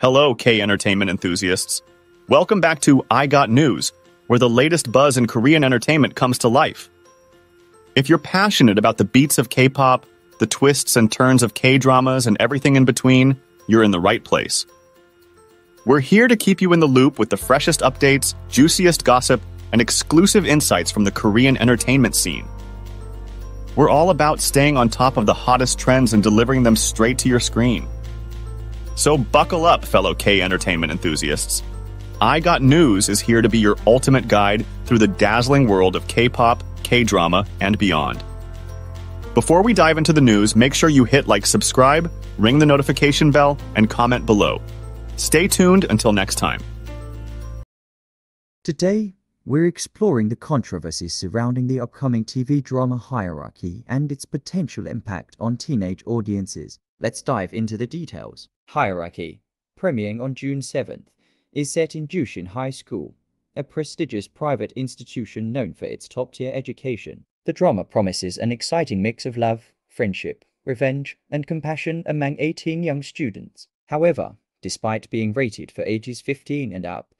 Hello, K entertainment enthusiasts. Welcome back to I Got News, where the latest buzz in Korean entertainment comes to life. If you're passionate about the beats of K-pop, the twists and turns of K-dramas, and everything in between, you're in the right place. We're here to keep you in the loop with the freshest updates, juiciest gossip, and exclusive insights from the Korean entertainment scene. We're all about staying on top of the hottest trends and delivering them straight to your screen. So buckle up, fellow K entertainment enthusiasts. I Got News is here to be your ultimate guide through the dazzling world of K-pop, K-drama, and beyond. Before we dive into the news, make sure you hit like, subscribe, ring the notification bell, and comment below. Stay tuned until next time. Today, we're exploring the controversies surrounding the upcoming TV drama Hierarchy and its potential impact on teenage audiences. Let's dive into the details. Hierarchy, premiering on June 7th, is set in Jushin High School, a prestigious private institution known for its top-tier education. The drama promises an exciting mix of love, friendship, revenge, and compassion among 18 young students. However, despite being rated for ages 15 and up,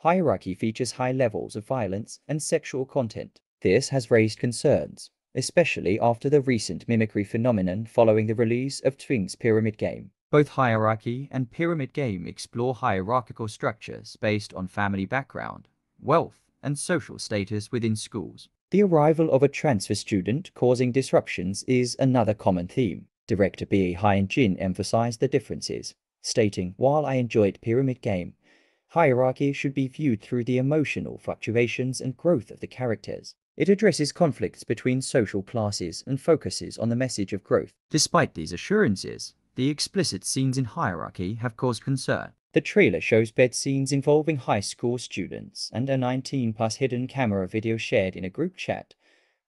Hierarchy features high levels of violence and sexual content. This has raised concerns, especially after the recent mimicry phenomenon following the release of Twink's Pyramid Game. Both Hierarchy and Pyramid Game explore hierarchical structures based on family background, wealth, and social status within schools. The arrival of a transfer student causing disruptions is another common theme. Director Bae Hyun-jin emphasized the differences, stating, "While I enjoyed Pyramid Game, Hierarchy should be viewed through the emotional fluctuations and growth of the characters. It addresses conflicts between social classes and focuses on the message of growth." Despite these assurances, the explicit scenes in Hierarchy have caused concern. The trailer shows bed scenes involving high school students and a 19-plus hidden camera video shared in a group chat,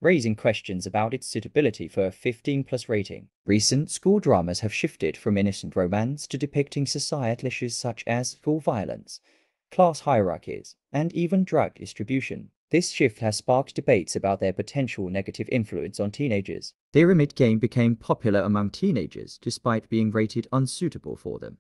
raising questions about its suitability for a 15-plus rating. Recent school dramas have shifted from innocent romance to depicting societal issues such as school violence, class hierarchies, and even drug distribution. This shift has sparked debates about their potential negative influence on teenagers. The Remit game became popular among teenagers despite being rated unsuitable for them,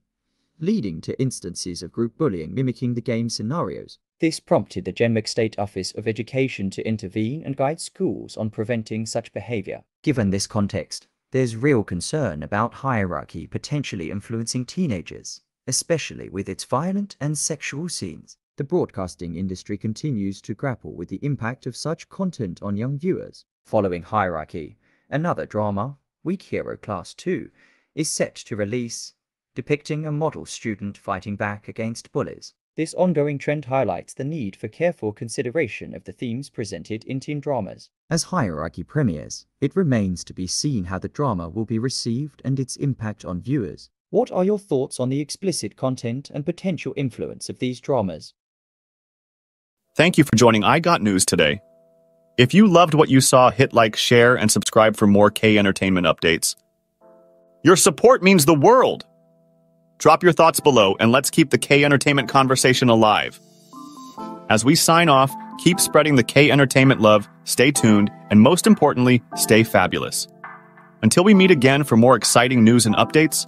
leading to instances of group bullying mimicking the game scenarios. This prompted the Gemmik State Office of Education to intervene and guide schools on preventing such behavior. Given this context, there's real concern about Hierarchy potentially influencing teenagers, especially with its violent and sexual scenes. The broadcasting industry continues to grapple with the impact of such content on young viewers. Following Hierarchy, another drama, Weak Hero Class 2, is set to release, depicting a model student fighting back against bullies. This ongoing trend highlights the need for careful consideration of the themes presented in teen dramas. As Hierarchy premieres, it remains to be seen how the drama will be received and its impact on viewers. What are your thoughts on the explicit content and potential influence of these dramas? Thank you for joining I Got News today. If you loved what you saw, hit like, share, and subscribe for more K entertainment updates. Your support means the world! Drop your thoughts below and let's keep the K entertainment conversation alive. As we sign off, keep spreading the K entertainment love, stay tuned, and most importantly, stay fabulous. Until we meet again for more exciting news and updates,